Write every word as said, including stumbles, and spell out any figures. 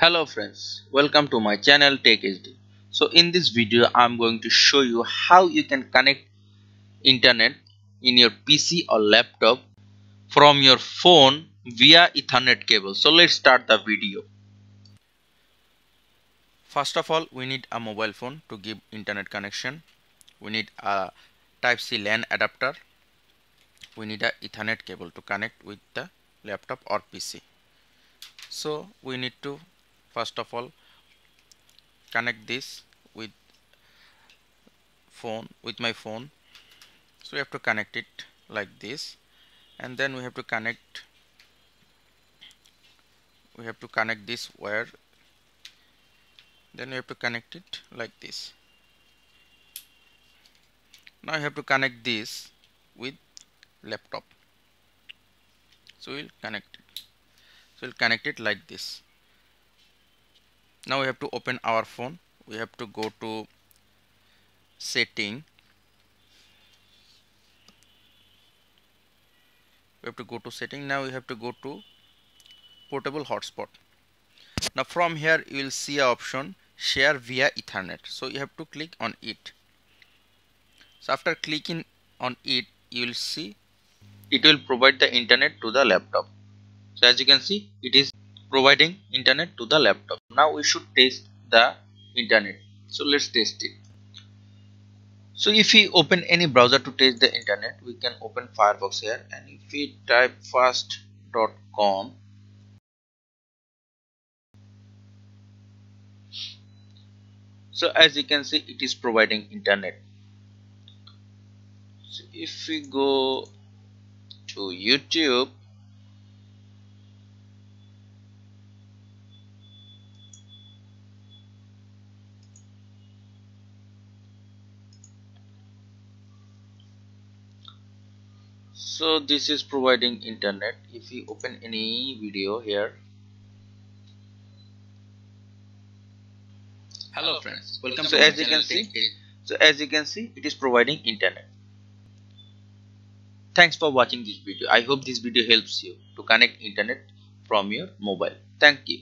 Hello friends, welcome to my channel Tech H D. So in this video I'm going to show you how you can connect internet in your P C or laptop from your phone via Ethernet cable. So let's start the video. First of all, we need a mobile phone to give internet connection. We need a type C LAN adapter. We need a Ethernet cable to connect with the laptop or P C. So we need to first of all connect this with phone with my phone. So we have to connect it like this, and then we have to connect we have to connect this wire, then we have to connect it like this. Now you have to connect this with laptop, so we'll connect it so we'll connect it like this. Now we have to open our phone. We have to go to setting. We have to go to setting. Now we have to go to portable hotspot. Now from here you will see a option share via Ethernet. So you have to click on it. So after clicking on it, you will see it will provide the internet to the laptop. So as you can see, it is providing internet to the laptop. Now we should test the internet. So let's test it. So if we open any browser to test the internet, we can open Firefox here, and if we type fast dot com, so as you can see it is providing internet. So if we go to YouTube, so this is providing internet. If you open any video here. Hello friends, welcome so to as you can see so as you can see it is providing internet. Thanks for watching this video. I hope this video helps you to connect internet from your mobile. Thank you.